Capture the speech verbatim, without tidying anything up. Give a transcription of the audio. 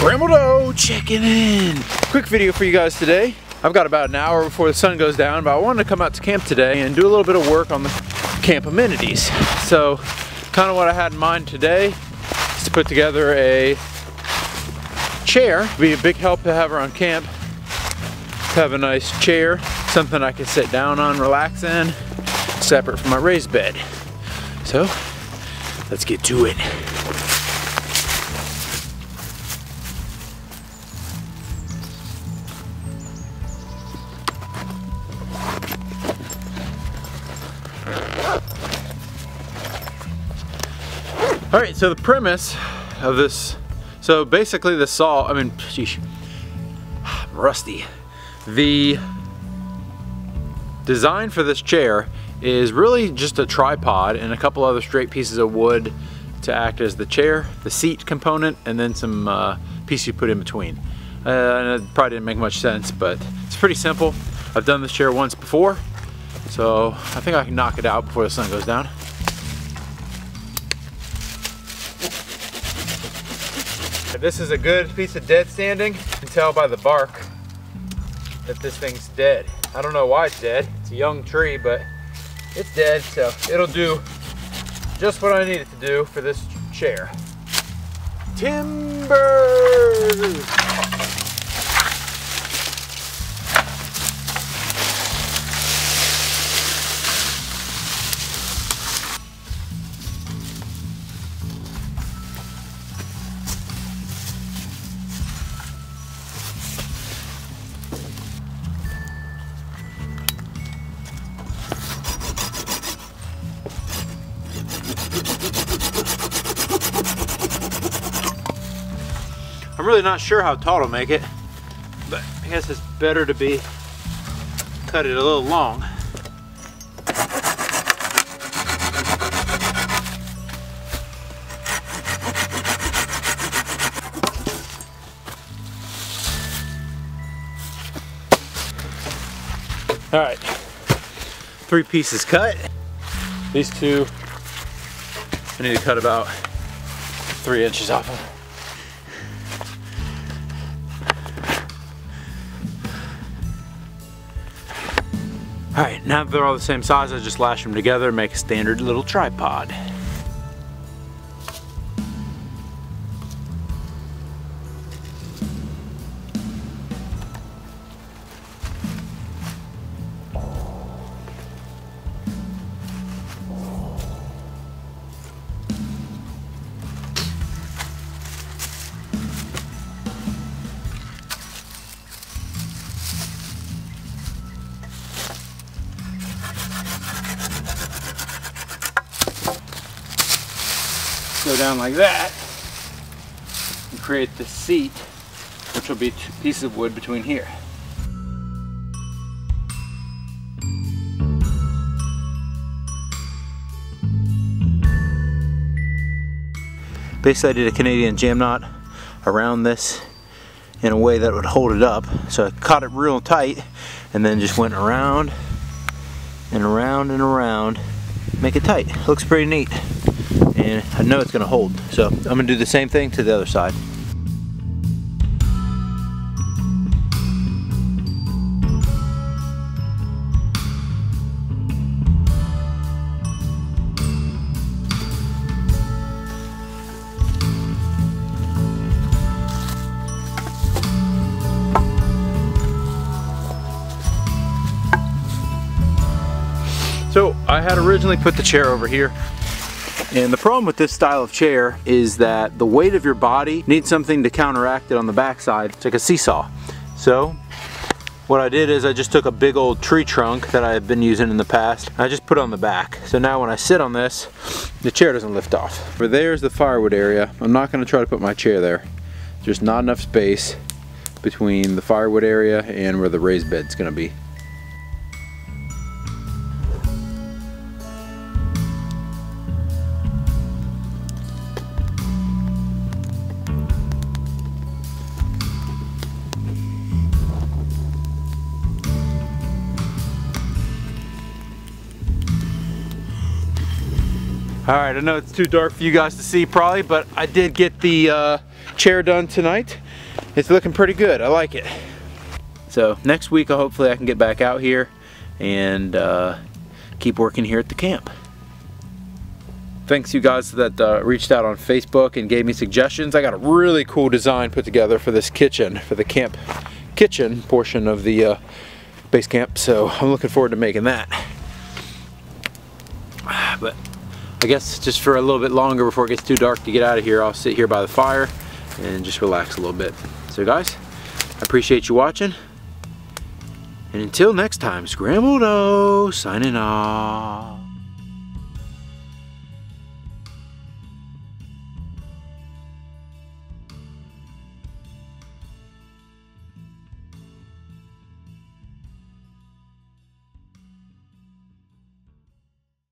Scrambled O checking in. Quick video for you guys today. I've got about an hour before the sun goes down, but I wanted to come out to camp today and do a little bit of work on the camp amenities. So kind of what I had in mind today is to put together a chair. It'd be a big help to have around camp, to have a nice chair, something I can sit down on, relax in, separate from my raised bed. So let's get to it. All right, so the premise of this, so basically the saw, I mean, sheesh, I'm rusty. The design for this chair is really just a tripod and a couple other straight pieces of wood to act as the chair, the seat component, and then some uh, piece you put in between. Uh, and it probably didn't make much sense, but it's pretty simple. I've done this chair once before, so I think I can knock it out before the sun goes down. This is a good piece of dead standing. You can tell by the bark that this thing's dead. I don't know why it's dead. It's a young tree, but it's dead, so it'll do just what I need it to do for this chair. Timbers! I'm really not sure how tall it'll make it, but I guess it's better to be cut it a little long. All right, three pieces cut. These two, I need to cut about three inches off them. All right, now that they're all the same size, I just lash them together and make a standard little tripod. Go down like that and create the seat, which will be two pieces of wood between here. Basically I did a Canadian jam knot around this in a way that would hold it up, so I caught it real tight and then just went around and around and around, make it tight. Looks pretty neat. And I know it's gonna hold, so I'm gonna do the same thing to the other side. So I had originally put the chair over here. And the problem with this style of chair is that the weight of your body needs something to counteract it on the backside. It's like a seesaw. So what I did is I just took a big old tree trunk that I had been using in the past, and I just put it on the back. So now when I sit on this, the chair doesn't lift off. Over there is the firewood area. I'm not going to try to put my chair there. There's not enough space between the firewood area and where the raised bed's going to be. All right, I know it's too dark for you guys to see probably, but I did get the uh, chair done tonight. it's looking pretty good. I like it. So next week, hopefully I can get back out here and uh, keep working here at the camp. Thanks you guys that uh, reached out on Facebook and gave me suggestions. I got a really cool design put together for this kitchen, for the camp kitchen portion of the uh, base camp. So I'm looking forward to making that. But I guess just for a little bit longer before it gets too dark to get out of here, I'll sit here by the fire and just relax a little bit. So guys, I appreciate you watching. And until next time, Scrambled O, signing off.